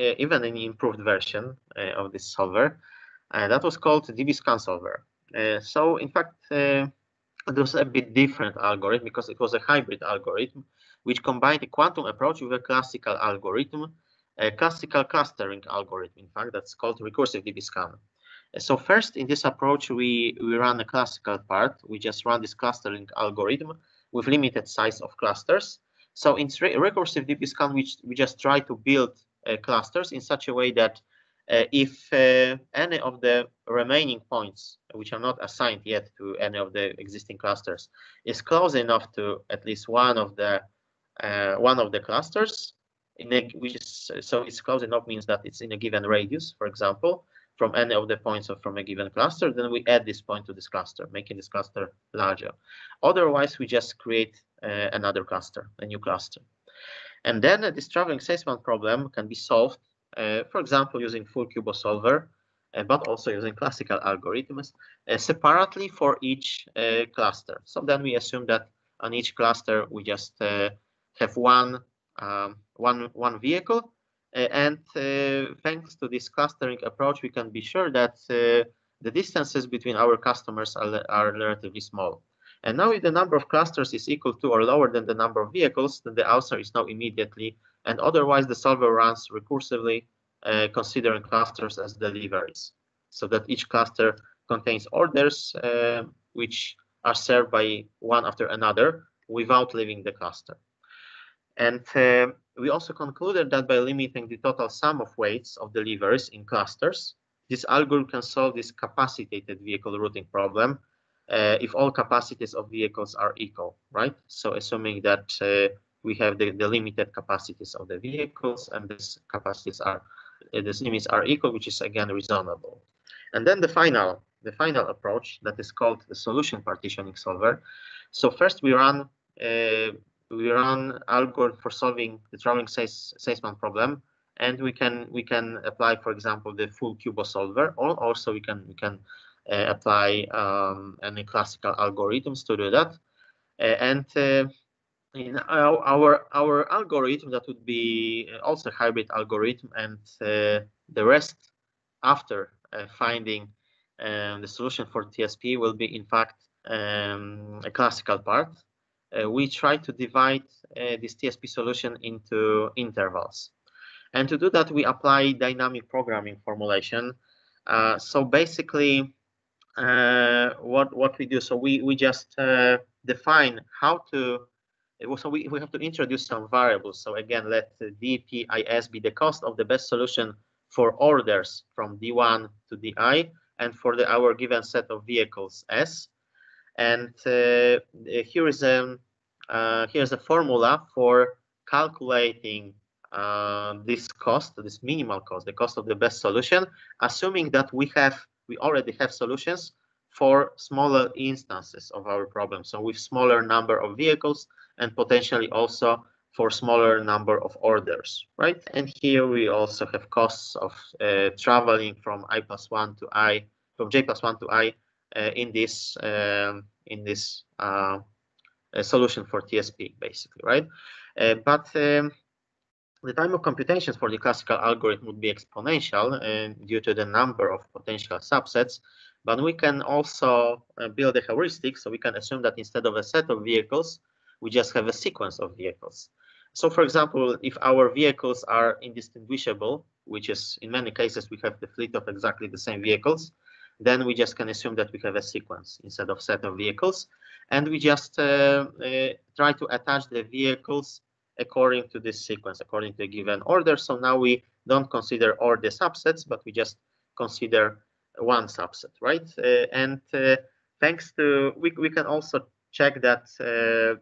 uh, even an improved version uh, of this solver, Uh, that was called D B scan solver. Uh, so in fact, uh, it was a bit different algorithm because it was a hybrid algorithm which combined a quantum approach with a classical algorithm, a classical clustering algorithm, in fact, that's called recursive D B scan. So first, in this approach, we, we run a classical part. We just run this clustering algorithm with limited size of clusters. So in recursive D B scan, we, we just try to build uh, clusters in such a way that uh, if uh, any of the remaining points, which are not assigned yet to any of the existing clusters, is close enough to at least one of the uh, one of the clusters, in a, which is so it's close enough means that it's in a given radius, for example, from any of the points of from a given cluster, then we add this point to this cluster, making this cluster larger. Otherwise, we just create uh, another cluster, a new cluster. And then uh, this traveling salesman problem can be solved, uh, for example, using full QUBO solver, uh, but also using classical algorithms uh, separately for each uh, cluster. So then we assume that on each cluster, we just uh, have one, um, one, one vehicle. Uh, and uh, thanks to this clustering approach, we can be sure that uh, the distances between our customers are, are relatively small. And now if the number of clusters is equal to or lower than the number of vehicles, then the answer is now immediately. And otherwise, the solver runs recursively, uh, considering clusters as deliveries, so that each cluster contains orders uh, which are served by one after another without leaving the cluster. And uh, we also concluded that by limiting the total sum of weights of deliveries in clusters, this algorithm can solve this capacitated vehicle routing problem uh, if all capacities of vehicles are equal, right? So assuming that uh, we have the, the limited capacities of the vehicles and these capacities are, uh, these limits are equal, which is again reasonable. And then the final, the final approach that is called the solution partitioning solver. So first we run uh, we run algorithm for solving the traveling sales, salesman problem, and we can we can apply, for example, the full QUBO solver, or also we can we can uh, apply um, any classical algorithms to do that. Uh, and uh, in our, our our algorithm, that would be also hybrid algorithm, and uh, the rest after uh, finding um, the solution for T S P will be in fact um, a classical part. Uh, we try to divide uh, this T S P solution into intervals. And to do that, we apply dynamic programming formulation. Uh, so basically, uh, what, what we do, so we, we just uh, define how to, so we, we have to introduce some variables. So again, let D P I S be the cost of the best solution for orders from D one to D I, and for the, our given set of vehicles S. And uh, here is a uh, here is a formula for calculating uh, this cost, this minimal cost, the cost of the best solution, assuming that we have we already have solutions for smaller instances of our problem, so with smaller number of vehicles and potentially also for smaller number of orders, right? And here we also have costs of uh, traveling from i plus one to i, from j plus one to i. Uh, in this um, in this uh, uh, solution for T S P, basically, right? Uh, but um, the time of computations for the classical algorithm would be exponential uh, due to the number of potential subsets. But we can also uh, build a heuristic, so we can assume that instead of a set of vehicles, we just have a sequence of vehicles. So, for example, if our vehicles are indistinguishable, which is in many cases we have the fleet of exactly the same vehicles, then we just can assume that we have a sequence instead of set of vehicles, and we just uh, uh, try to attach the vehicles according to this sequence, according to a given order. So now we don't consider all the subsets, but we just consider one subset, right? Uh, and uh, thanks to we we can also check that uh,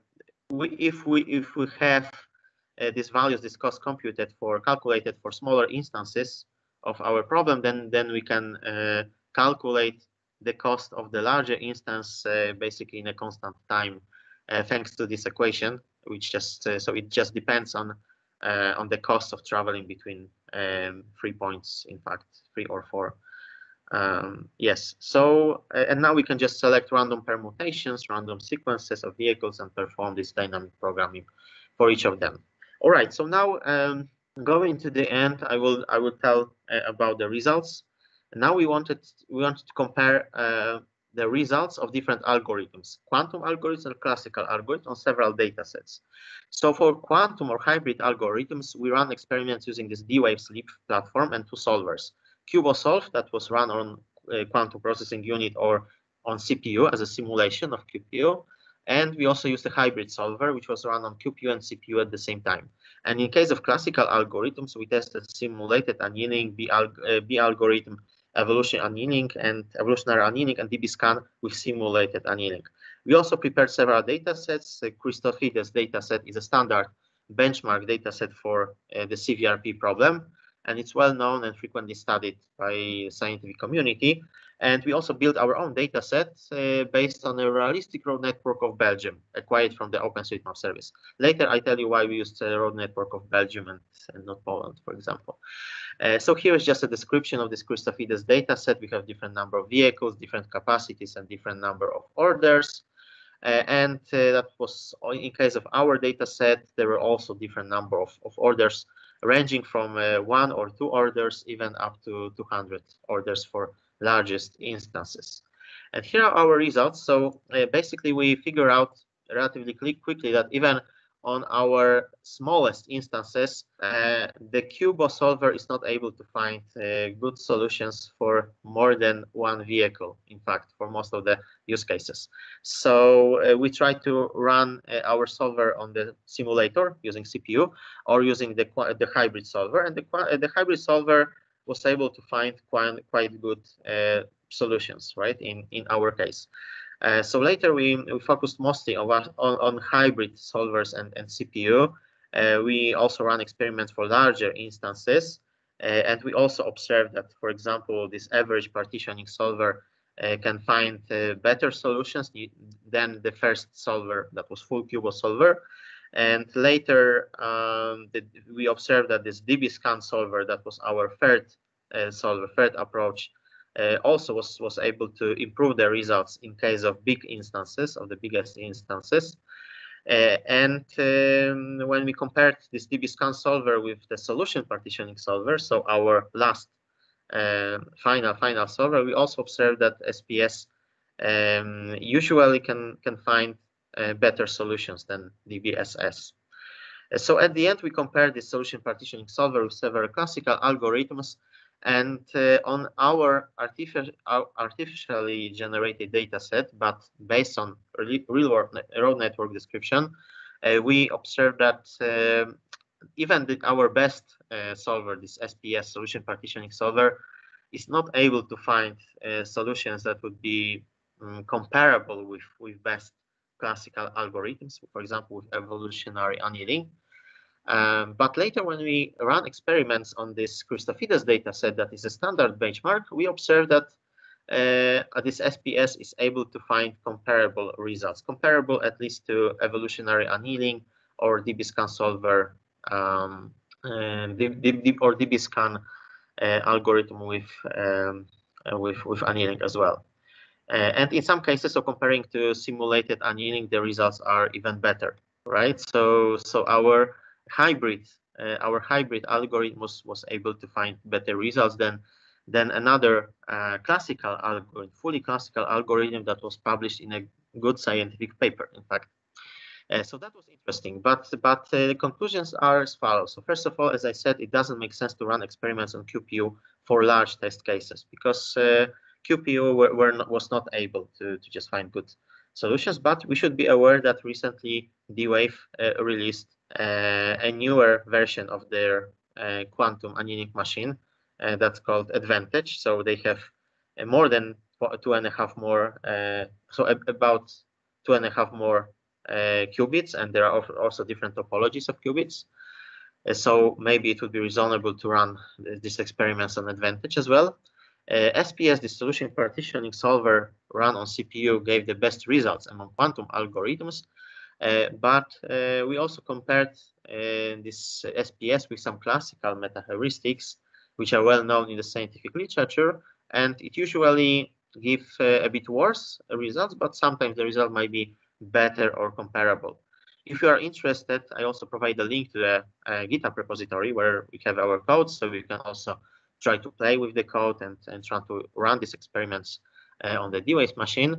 we if we if we have uh, these values, this cost computed for calculated for smaller instances of our problem, then then we can Uh, calculate the cost of the larger instance uh, basically in a constant time, uh, thanks to this equation, which just uh, so it just depends on uh, on the cost of traveling between um, three points, in fact, three or four. Um, yes. So uh, and now we can just select random permutations, random sequences of vehicles, and perform this dynamic programming for each of them. All right. So now um, going to the end, I will I will tell uh, about the results. And now we wanted we wanted to compare uh, the results of different algorithms, quantum algorithms and classical algorithms on several data sets. So for quantum or hybrid algorithms, we run experiments using this D-Wave sleep platform and two solvers, QUBO solve that was run on uh, quantum processing unit or on C P U as a simulation of Q P U. And we also used a hybrid solver, which was run on Q P U and C P U at the same time. And in case of classical algorithms, we tested simulated annealing, B, alg uh, B algorithm, evolution annealing, and evolutionary annealing, and D B scan with simulated annealing. We also prepared several data sets. The Christofides data set is a standard benchmark data set for uh, the C V R P problem, and it's well known and frequently studied by the scientific community. And we also built our own data set uh, based on a realistic road network of Belgium, acquired from the OpenStreetMap service. Later, I tell you why we used the road network of Belgium and, and not Poland, for example. Uh, so here is just a description of this Christofides data set. We have different number of vehicles, different capacities, and different number of orders. Uh, and uh, that was, in case of our data set, there were also different number of, of orders, ranging from uh, one or two orders, even up to two hundred orders for largest instances. And here are our results. So uh, basically we figure out relatively quickly that even on our smallest instances, uh, the QUBO solver is not able to find uh, good solutions for more than one vehicle, in fact, for most of the use cases. So uh, we try to run uh, our solver on the simulator using C P U or using the, the hybrid solver. And the, the hybrid solver was able to find quite, quite good uh, solutions, right, in, in our case. Uh, so later we, we focused mostly on, on, on hybrid solvers and, and C P U. Uh, we also ran experiments for larger instances. Uh, and we also observed that, for example, this average partitioning solver uh, can find uh, better solutions than the first solver that was full QUBO solver. And later um, the, we observed that this D B scan solver that was our third uh, solver, third approach, Uh, also was, was able to improve the results in case of big instances, of the biggest instances. Uh, and um, when we compared this D B scan solver with the solution partitioning solver, so our last uh, final, final solver, we also observed that S P S um, usually can, can find uh, better solutions than D B S S. So at the end, we compared the solution partitioning solver with several classical algorithms. And uh, on our artificial, our artificially generated data set, but based on real-world road network description, uh, we observed that uh, even the, our best uh, solver, this S P S solution partitioning solver, is not able to find uh, solutions that would be um, comparable with, with best classical algorithms, for example, with evolutionary annealing. Um, but later, when we run experiments on this Christofides data set that is a standard benchmark, we observe that uh, this S P S is able to find comparable results, comparable at least to evolutionary annealing or D B scan solver um, uh, or D B scan uh, algorithm with, um, with, with annealing as well. Uh, and in some cases, so comparing to simulated annealing, the results are even better, right? So, so our hybrid uh, our hybrid algorithm was, was able to find better results than than another uh, classical algorithm, fully classical algorithm that was published in a good scientific paper, in fact. Uh, so that was interesting, but but uh, the conclusions are as follows. So first of all, as I said, it doesn't make sense to run experiments on Q P U for large test cases because uh, Q P U were, were not, was not able to, to just find good solutions. But we should be aware that recently D-Wave uh, released Uh, a newer version of their uh, quantum annealing machine uh, that's called Advantage. So they have uh, more than two and a half more, uh, so ab about two and a half more uh, qubits, and there are also different topologies of qubits. Uh, so maybe it would be reasonable to run uh, these experiments on Advantage as well. Uh, S P S, the solution partitioning solver run on C P U, gave the best results among quantum algorithms. Uh, but uh, we also compared uh, this S P S with some classical meta-heuristics, which are well known in the scientific literature, and it usually gives uh, a bit worse results, but sometimes the result might be better or comparable. If you are interested, I also provide a link to the uh, GitHub repository where we have our code, so you can also try to play with the code and, and try to run these experiments uh, on the D-Wave machine.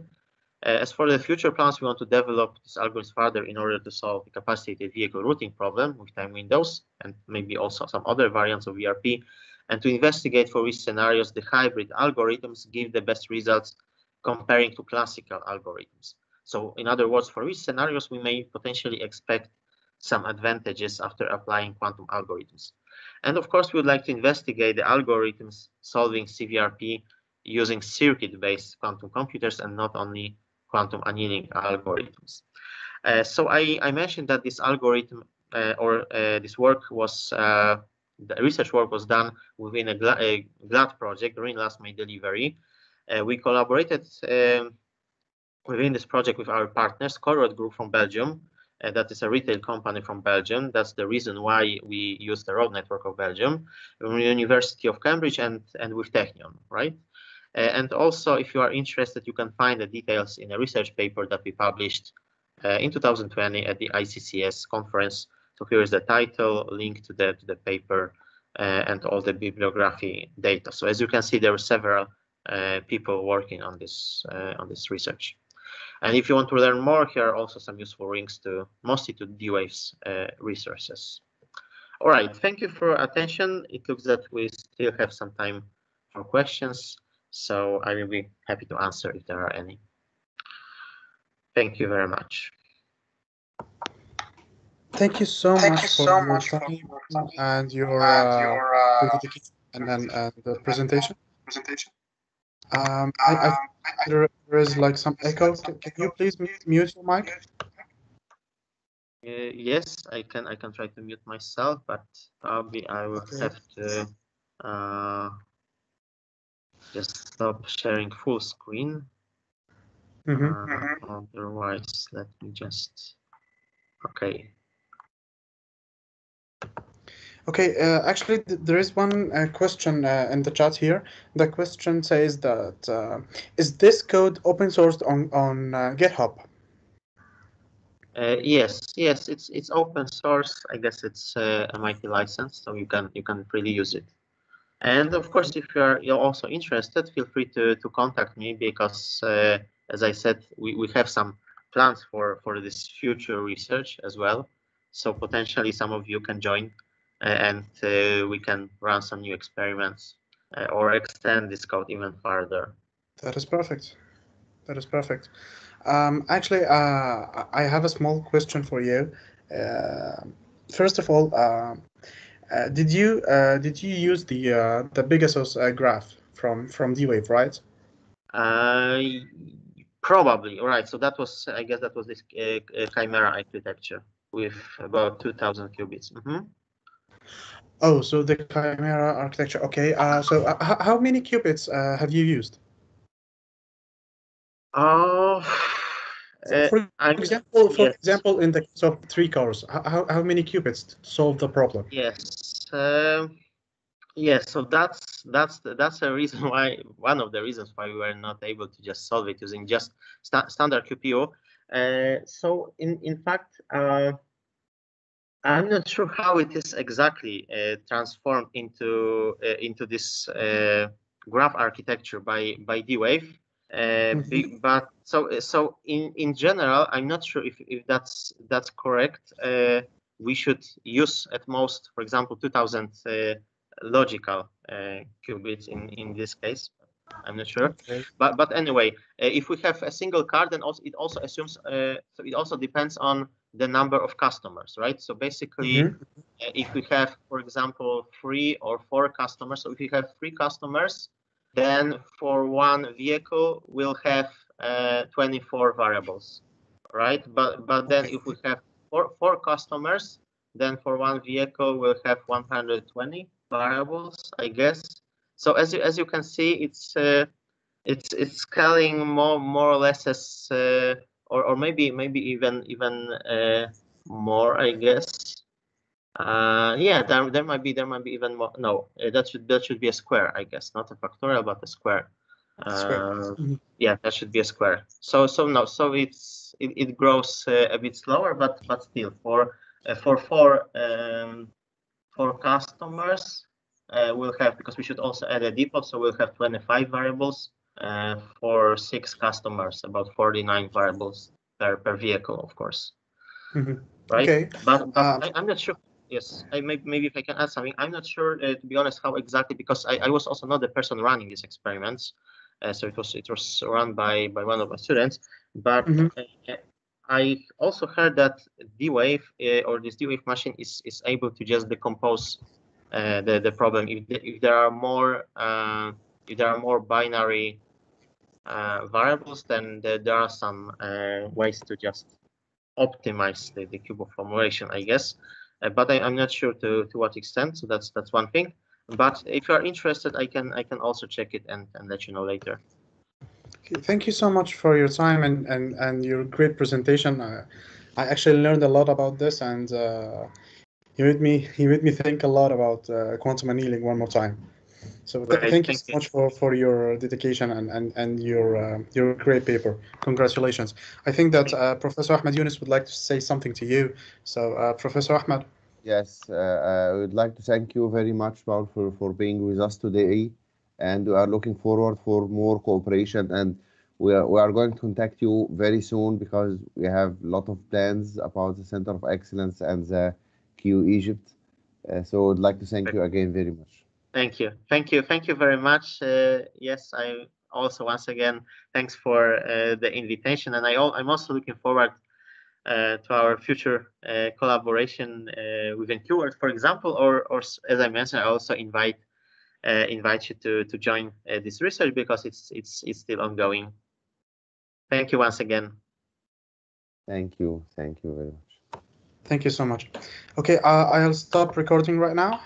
Uh, as for the future plans, we want to develop this algorithm further in order to solve the capacitated vehicle routing problem with time windows and maybe also some other variants of V R P, and to investigate for which scenarios the hybrid algorithms give the best results comparing to classical algorithms. So in other words, for which scenarios we may potentially expect some advantages after applying quantum algorithms. And of course, we would like to investigate the algorithms solving C V R P using circuit-based quantum computers and not only quantum annealing algorithms. Uh, so I, I mentioned that this algorithm uh, or uh, this work was, uh, the research work was done within a GLAT, a GLAT project, during last May delivery. Uh, we collaborated um, within this project with our partners, Colored Group from Belgium, uh, that is a retail company from Belgium. That's the reason why we use the road network of Belgium, University of Cambridge, and, and with Technion, right? Uh, and also, if you are interested, you can find the details in a research paper that we published uh, in two thousand twenty at the I C C S conference. So here is the title, link to the, to the paper, uh, and all the bibliography data. So as you can see, there were several uh, people working on this, uh, on this research. And if you want to learn more, here are also some useful links to mostly to D-Wave's uh, resources. All right, thank you for your attention. It looks that we still have some time for questions. So I will be happy to answer if there are any. Thank you very much. Thank you so Thank much you for so your much time for and your and, your, uh, and then uh, the presentation. Presentation. Um, I, I, I, there is like some echo. Can, can you please mute your mic? Uh, yes, I can. I can try to mute myself, but probably I will okay. have to. Uh, Just stop sharing full screen. Mm-hmm. uh, otherwise, let me just. Okay. Okay. Uh, actually, th there is one uh, question uh, in the chat here. The question says that uh, is this code open sourced on on uh, GitHub? Uh, yes. Yes. It's it's open source. I guess it's uh, a M I T license, so you can you can freely use it. And of course, if you're you're also interested, feel free to to contact me, because uh, as I said, we, we have some plans for for this future research as well. So potentially some of you can join uh, and uh, we can run some new experiments uh, or extend this code even further. That is perfect. That is perfect. Um, actually, uh, I have a small question for you. Uh, first of all, uh, Uh, did you uh, did you use the uh, the Pegasus uh, graph from from D-Wave, right? Uh, probably, right. So that was, I guess, that was this uh, Chimera architecture with about two thousand qubits. Mm-hmm. Oh, so the Chimera architecture. Okay. Uh, so uh, how many qubits uh, have you used? Oh, uh, for example, for yes. example, in the case of three cars, how how many qubits to solve the problem? Yes. Um, yes, so that's that's that's a reason why one of the reasons why we were not able to just solve it using just st standard Q P O. Uh, so in in fact, uh, I'm not sure how it is exactly uh, transformed into uh, into this uh, graph architecture by by D-Wave. Uh, mm-hmm. But so so in in general, I'm not sure if if that's that's correct. Uh, We should use at most, for example, two thousand uh, logical uh, qubits in, in this case. I'm not sure. Okay. But but anyway, uh, if we have a single car, then also it also assumes, uh, so it also depends on the number of customers, right? So basically, mm-hmm. uh, if we have, for example, three or four customers, so if we have three customers, then for one vehicle, we'll have uh, twenty-four variables, right? But, but then if we have For four customers, then for one vehicle we'll have one hundred twenty variables, I guess. So as you as you can see, it's uh, it's it's scaling more more or less as uh, or or maybe maybe even even uh, more, I guess. Uh, yeah, there there might be there might be even more. No, uh, that should that should be a square, I guess, not a factorial, but a square. Uh, square. Yeah, that should be a square. So so no, so it's. It, it grows uh, a bit slower, but but still for uh, for four um, for customers uh, we'll have, because we should also add a default, so we'll have twenty-five variables uh, for six customers, about forty-nine variables per, per vehicle, of course. Mm-hmm. Right? Okay. But, but um, I, I'm not sure. Yes, I may, maybe if I can add something. I'm not sure, uh, to be honest, how exactly, because I, I was also not the person running these experiments. Uh, so it was it was run by by one of our students, but mm-hmm. uh, I also heard that D-Wave uh, or this D-Wave machine is is able to just decompose uh, the the problem if the, if there are more uh, if there are more binary uh, variables, then the, there are some uh, ways to just optimize the, the QUBO formulation, I guess. Uh, but I, I'm not sure to to what extent. So that's that's one thing. But if you are interested, I can I can also check it and, and let you know later. Okay, thank you so much for your time and and, and your great presentation. Uh, I actually learned a lot about this, and uh, you made me you made me think a lot about uh, quantum annealing one more time. So th right, thank you thank so you. much for for your dedication and and and your uh, your great paper. Congratulations. I think that uh, Professor Ahmed Younes would like to say something to you. So uh, Professor Ahmed. Yes, uh, I would like to thank you very much, Paul, for, for being with us today, and we are looking forward for more cooperation, and we are, we are going to contact you very soon because we have a lot of plans about the Center of Excellence and the QEgypt. Uh, so I would like to thank you again very much. Thank you. Thank you. Thank you very much. Uh, yes, I also, once again, thanks for uh, the invitation, and I all, I'm also looking forward Uh, to our future uh, collaboration uh, within QWorld, for example, or, or as I mentioned, I also invite uh, invite you to to join uh, this research because it's it's it's still ongoing. Thank you once again. Thank you, thank you very much. Thank you so much. Okay, uh, I'll stop recording right now.